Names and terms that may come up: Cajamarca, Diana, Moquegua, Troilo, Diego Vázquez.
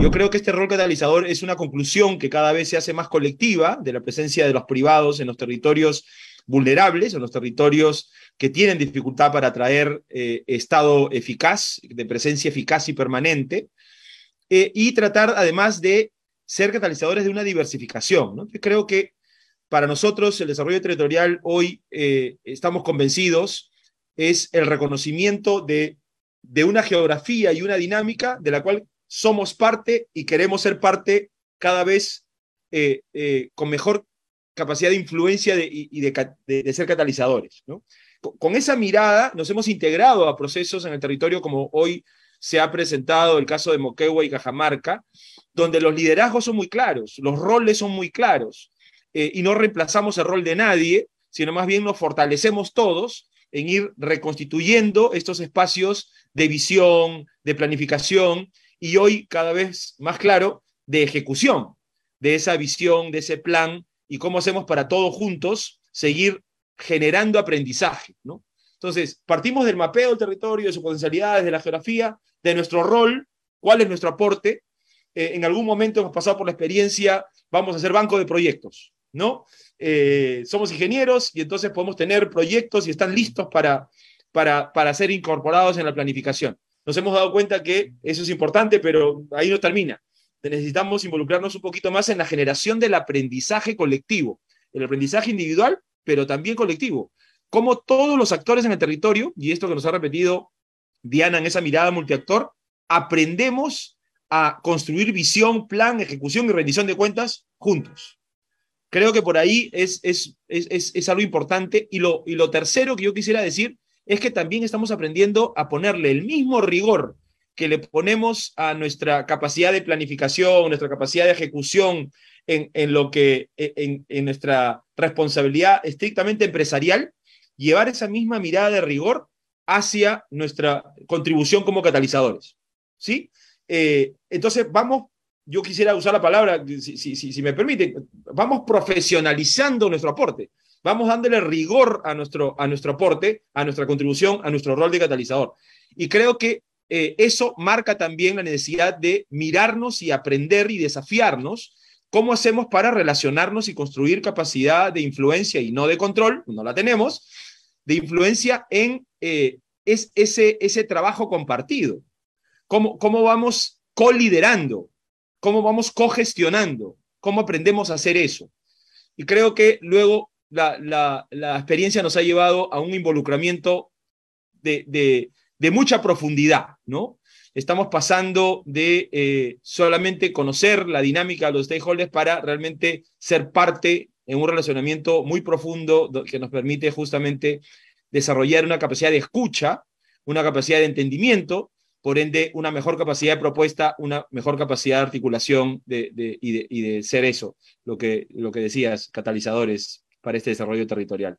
Yo creo que este rol catalizador es una conclusión que cada vez se hace más colectiva de la presencia de los privados en los territorios vulnerables, en los territorios que tienen dificultad para atraer Estado eficaz, de presencia eficaz y permanente, y tratar además de ser catalizadores de una diversificación, ¿no? Yo creo que para nosotros el desarrollo territorial hoy, estamos convencidos, es el reconocimiento de una geografía y una dinámica de la cual somos parte y queremos ser parte cada vez con mejor capacidad de influencia y de ser catalizadores, ¿no? Con esa mirada nos hemos integrado a procesos en el territorio como hoy se ha presentado el caso de Moquegua y Cajamarca, donde los liderazgos son muy claros, los roles son muy claros, y no reemplazamos el rol de nadie, sino más bien nos fortalecemos todos en ir reconstituyendo estos espacios de visión, de planificación, y hoy cada vez más claro de ejecución de esa visión, de ese plan, y cómo hacemos para todos juntos seguir generando aprendizaje, ¿no? Entonces, partimos del mapeo del territorio, de sus potencialidades, de la geografía, de nuestro rol, cuál es nuestro aporte. En algún momento hemos pasado por la experiencia, vamos a hacer banco de proyectos, ¿no? Somos ingenieros y entonces podemos tener proyectos y están listos para ser incorporados en la planificación. Nos hemos dado cuenta que eso es importante, pero ahí no termina. Necesitamos involucrarnos un poquito más en la generación del aprendizaje colectivo, el aprendizaje individual, pero también colectivo. Como todos los actores en el territorio, y esto que nos ha repetido Diana en esa mirada multiactor, aprendemos a construir visión, plan, ejecución y rendición de cuentas juntos. Creo que por ahí es algo importante. Y lo tercero que yo quisiera decir es que también estamos aprendiendo a ponerle el mismo rigor que le ponemos a nuestra capacidad de planificación, nuestra capacidad de ejecución en nuestra responsabilidad estrictamente empresarial, llevar esa misma mirada de rigor hacia nuestra contribución como catalizadores, ¿sí? Entonces vamos, yo quisiera usar la palabra, si me permite, vamos profesionalizando nuestro aporte. Vamos dándole rigor a nuestro aporte, a nuestra contribución, a nuestro rol de catalizador. Y creo que eso marca también la necesidad de mirarnos y aprender y desafiarnos cómo hacemos para relacionarnos y construir capacidad de influencia y no de control, no la tenemos, de influencia en ese trabajo compartido. ¿Cómo vamos coliderando? ¿Cómo vamos cogestionando? ¿Cómo aprendemos a hacer eso? Y creo que luego la experiencia nos ha llevado a un involucramiento de mucha profundidad, ¿no? Estamos pasando de solamente conocer la dinámica de los stakeholders para realmente ser parte en un relacionamiento muy profundo que nos permite justamente desarrollar una capacidad de escucha, una capacidad de entendimiento, por ende una mejor capacidad de propuesta, una mejor capacidad de articulación y de ser eso, lo que decías, catalizadores para este desarrollo territorial.